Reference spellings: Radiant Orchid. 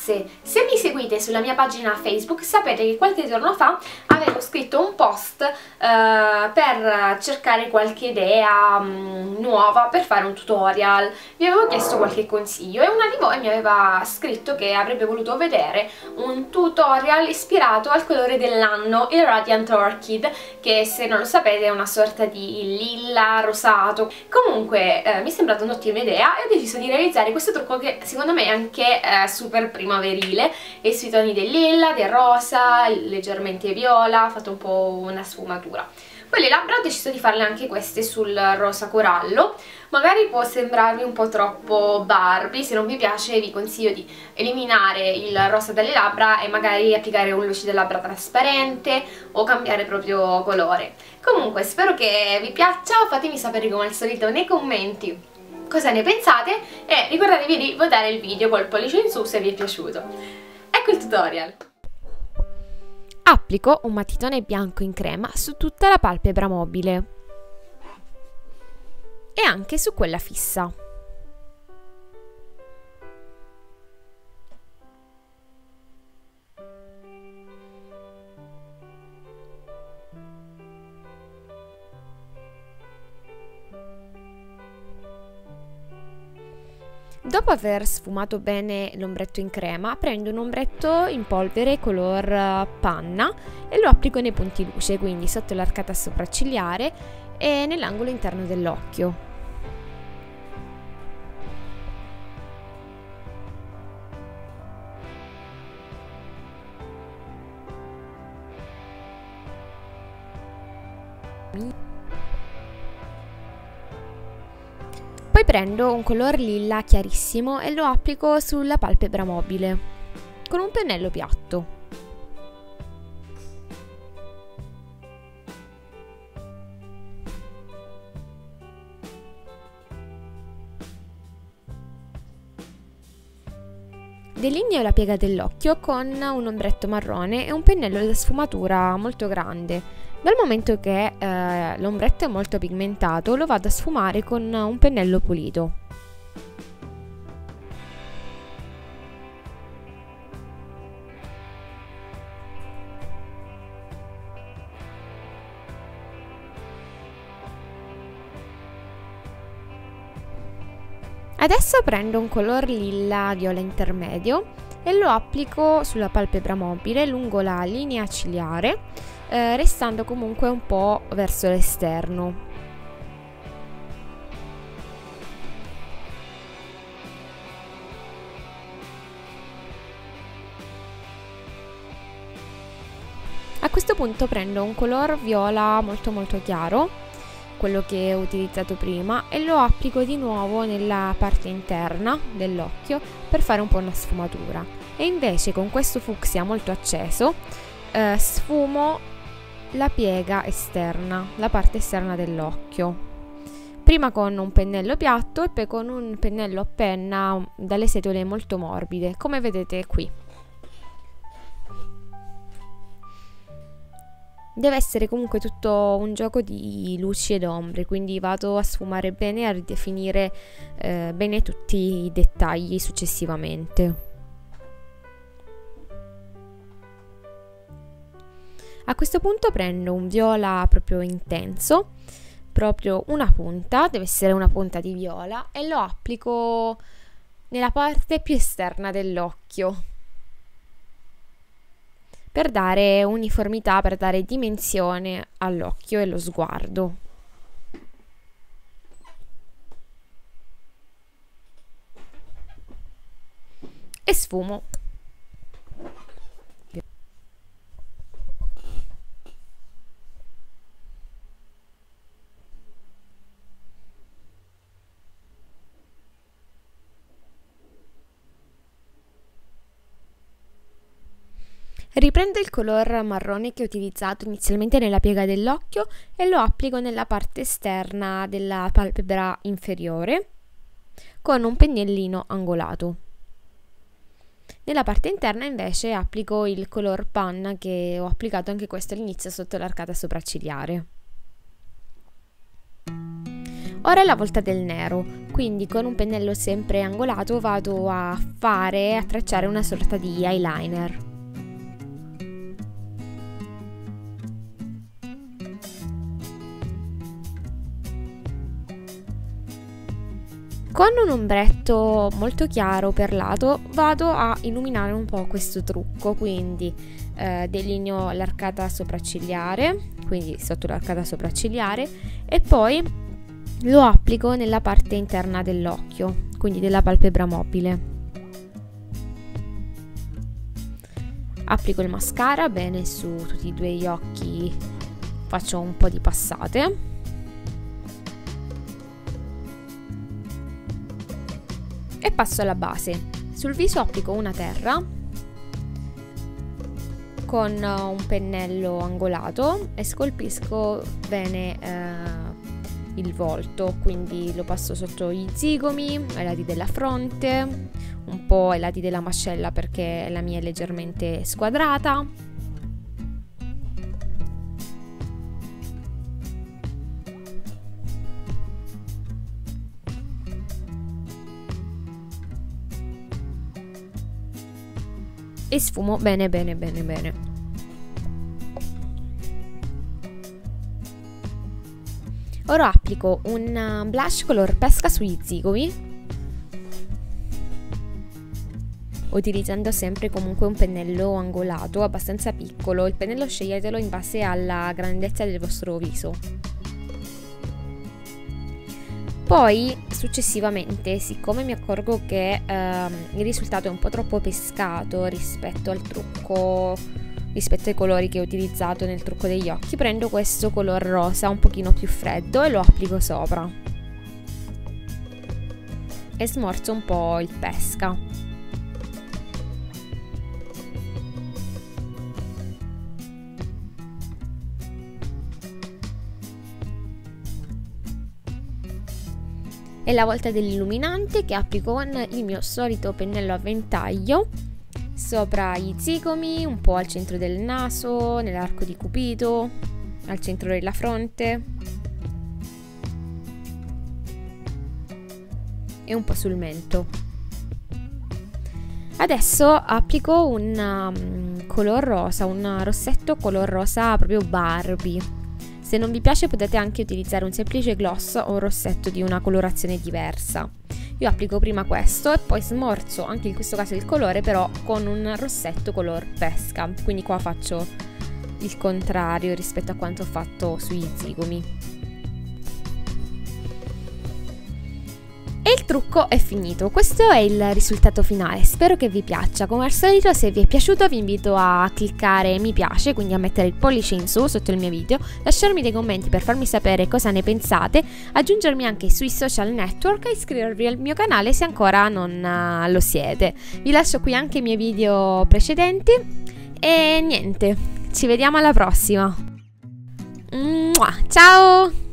ragazze, se mi seguite sulla mia pagina Facebook sapete che qualche giorno fa avevo scritto un post per cercare qualche idea nuova per fare un tutorial. Vi avevo chiesto qualche consiglio e una di voi mi aveva scritto che avrebbe voluto vedere un tutorial ispirato al colore dell'anno, il Radiant Orchid, che se non lo sapete è una sorta di lilla rosato. Comunque mi è sembrata un'ottima idea e ho deciso di realizzare questo trucco che secondo me è anche super primaverile e sui toni del lilla, del rosa, leggermente viola, ho fatto un po' una sfumatura. Poi le labbra ho deciso di farle anche queste sul rosa corallo. Magari può sembrarvi un po' troppo Barbie, se non vi piace vi consiglio di eliminare il rosa dalle labbra e magari applicare un lucido labbra trasparente o cambiare proprio colore. Comunque spero che vi piaccia, fatemi sapere come al solito nei commenti cosa ne pensate e ricordatevi di votare il video col pollice in su se vi è piaciuto. Ecco il tutorial! Applico un matitone bianco in crema su tutta la palpebra mobile e anche su quella fissa. Dopo aver sfumato bene l'ombretto in crema, prendo un ombretto in polvere color panna e lo applico nei punti luce, quindi sotto l'arcata sopraccigliare e nell'angolo interno dell'occhio. Poi prendo un color lilla chiarissimo e lo applico sulla palpebra mobile con un pennello piatto. Delineo la piega dell'occhio con un ombretto marrone e un pennello da sfumatura molto grande. Dal momento che l'ombretto è molto pigmentato, lo vado a sfumare con un pennello pulito. Adesso prendo un color lilla viola intermedio e lo applico sulla palpebra mobile lungo la linea ciliare, restando comunque un po' verso l'esterno. A questo punto prendo un color viola molto chiaro, quello che ho utilizzato prima, e lo applico di nuovo nella parte interna dell'occhio per fare un po' una sfumatura. E invece con questo fucsia molto acceso sfumo la piega esterna, la parte esterna dell'occhio, prima con un pennello piatto e poi con un pennello a penna dalle setole molto morbide, come vedete qui. Deve essere comunque tutto un gioco di luci ed ombre, quindi vado a sfumare bene e a ridefinire bene tutti i dettagli successivamente. A questo punto prendo un viola proprio intenso, proprio una punta, deve essere una punta di viola, e lo applico nella parte più esterna dell'occhio per dare uniformità, per dare dimensione all'occhio e allo sguardo. E sfumo. Riprendo il color marrone che ho utilizzato inizialmente nella piega dell'occhio e lo applico nella parte esterna della palpebra inferiore con un pennellino angolato. Nella parte interna invece applico il color panna che ho applicato anche questo all'inizio sotto l'arcata sopraccigliare. Ora è la volta del nero, quindi con un pennello sempre angolato vado a tracciare una sorta di eyeliner. Con un ombretto molto chiaro perlato vado a illuminare un po' questo trucco, quindi delineo l'arcata sopraccigliare, quindi sotto l'arcata sopraccigliare, e poi lo applico nella parte interna dell'occhio, quindi della palpebra mobile. Applico il mascara bene su tutti e due gli occhi, faccio un po' di passate. E passo alla base. Sul viso applico una terra con un pennello angolato e scolpisco bene il volto, quindi lo passo sotto gli zigomi, ai lati della fronte, un po' ai lati della mascella perché la mia è leggermente squadrata. E sfumo bene. Ora applico un blush color pesca sugli zigomi, utilizzando sempre comunque un pennello angolato abbastanza piccolo. Il pennello sceglietelo in base alla grandezza del vostro viso. Poi successivamente, siccome mi accorgo che il risultato è un po' troppo pescato rispetto al trucco, rispetto ai colori che ho utilizzato nel trucco degli occhi, prendo questo color rosa un pochino più freddo e lo applico sopra e smorzo un po' il pesca. È la volta dell'illuminante, che applico con il mio solito pennello a ventaglio sopra gli zigomi, un po' al centro del naso, nell'arco di Cupido, al centro della fronte e un po' sul mento. Adesso applico un color rosa, un rossetto color rosa proprio Barbie. Se non vi piace potete anche utilizzare un semplice gloss o un rossetto di una colorazione diversa. Io applico prima questo e poi smorzo anche in questo caso il colore, però con un rossetto color pesca, quindi qua faccio il contrario rispetto a quanto ho fatto sui zigomi. E il trucco è finito, questo è il risultato finale, spero che vi piaccia. Come al solito, se vi è piaciuto vi invito a cliccare mi piace, quindi a mettere il pollice in su sotto il mio video, lasciarmi dei commenti per farmi sapere cosa ne pensate, aggiungermi anche sui social network e iscrivervi al mio canale se ancora non lo siete. Vi lascio qui anche i miei video precedenti e niente, ci vediamo alla prossima. Ciao!